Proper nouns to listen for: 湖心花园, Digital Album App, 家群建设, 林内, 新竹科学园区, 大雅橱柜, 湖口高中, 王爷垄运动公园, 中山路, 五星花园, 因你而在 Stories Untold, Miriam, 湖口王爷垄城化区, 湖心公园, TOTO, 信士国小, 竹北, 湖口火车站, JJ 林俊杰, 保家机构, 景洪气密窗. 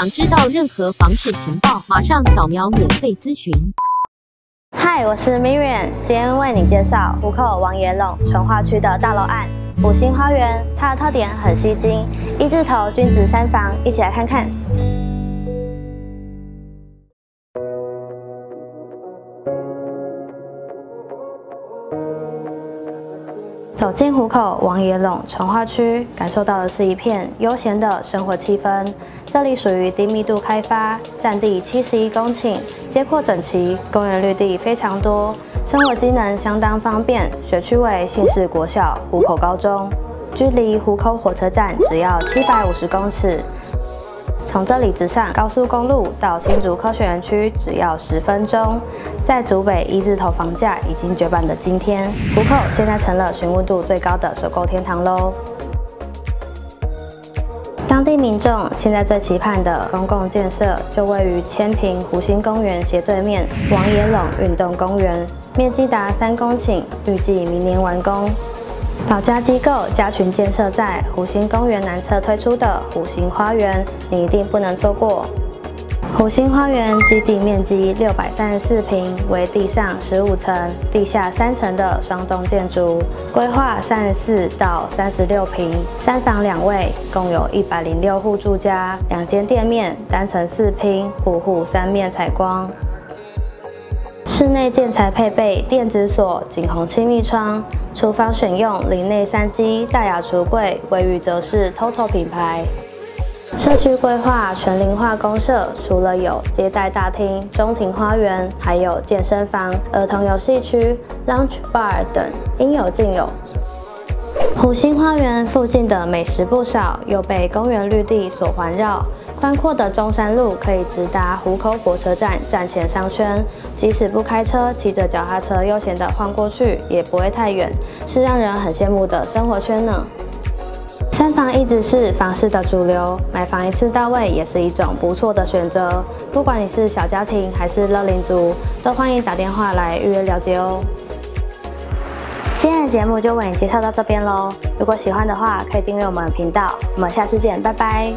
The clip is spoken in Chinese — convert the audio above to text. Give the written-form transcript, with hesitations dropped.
想知道任何房市情报，马上扫描免费咨询。嗨，我是 Miriam， 今天为你介绍湖口王爷垄城化区的大楼案五星花园，它的特点很吸睛，一字头均值三房，一起来看看。 走进湖口王爷垄城化区，感受到的是一片悠闲的生活气氛。这里属于低密度开发，占地71公顷，街廓整齐，公园绿地非常多，生活机能相当方便。学区为信士国小、湖口高中，距离湖口火车站只要750公尺。从这里直上高速公路到新竹科学园区只要10分钟。在竹北一字头房价已经绝版的今天，湖口现在成了询问度最高的首购天堂喽。当地民众现在最期盼的公共建设，就位于千坪湖心公园斜对面王爷垄运动公园，面积达3公顷，预计明年完工。 保家机构家群建设在湖心公园南侧推出的湖心花园，你一定不能错过。湖心花园基地面积634坪，为地上15层、地下3层的双栋建筑，规划34到36坪，3房2卫，共有106户住家，2间店面，单层4厅，户户3面采光。 室内建材配备电子锁、景洪气密窗，厨房选用林内3机大雅橱柜，卫浴则是 TOTO 品牌。社区规划全龄化公社，除了有接待大厅、中庭花园，还有健身房、儿童游戏区、lounge bar 等，应有尽有。 湖心花园附近的美食不少，又被公园绿地所环绕。宽阔的中山路可以直达湖口火车站站前商圈，即使不开车，骑着脚踏车悠闲地晃过去也不会太远，是让人很羡慕的生活圈呢。3房一直是房市的主流，买房一次到位也是一种不错的选择。不管你是小家庭还是乐龄族，都欢迎打电话来预约了解哦。 今天的节目就为你介绍到这边喽。如果喜欢的话，可以订阅我们的频道。我们下次见，拜拜。